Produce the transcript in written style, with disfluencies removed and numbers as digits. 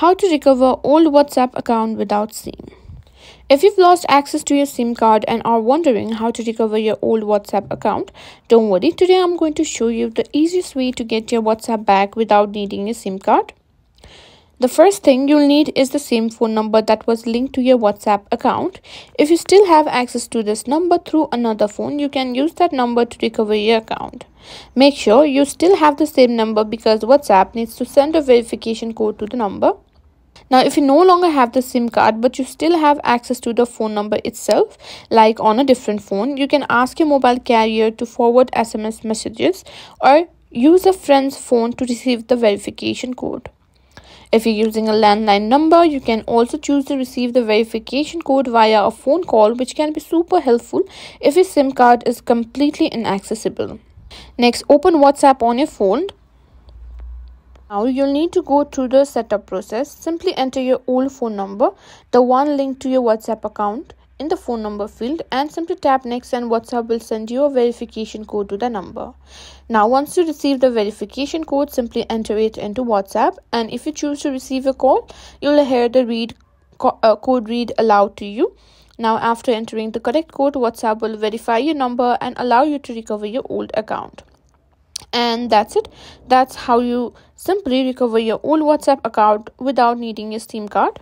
How to recover old WhatsApp account without SIM. If you've lost access to your SIM card and are wondering how to recover your old WhatsApp account, don't worry. Today I'm going to show you the easiest way to get your WhatsApp back without needing a SIM card. The first thing you'll need is the same phone number that was linked to your WhatsApp account. If you still have access to this number through another phone, you can use that number to recover your account. Make sure you still have the same number because WhatsApp needs to send a verification code to the number. Now, if you no longer have the SIM card but you still have access to the phone number itself, like on a different phone, you can ask your mobile carrier to forward SMS messages or use a friend's phone to receive the verification code. If you're using a landline number, you can also choose to receive the verification code via a phone call, which can be super helpful if your SIM card is completely inaccessible. Next, open WhatsApp on your phone. Now, you'll need to go through the setup process. Simply enter your old phone number, the one linked to your WhatsApp account, in the phone number field and simply tap next, and WhatsApp will send you a verification code to the number. Now, once you receive the verification code, simply enter it into WhatsApp, and if you choose to receive a call, you'll hear the code read aloud to you. Now, after entering the correct code, WhatsApp will verify your number and allow you to recover your old account. And that's it. That's how you simply recover your old WhatsApp account without needing a SIM card.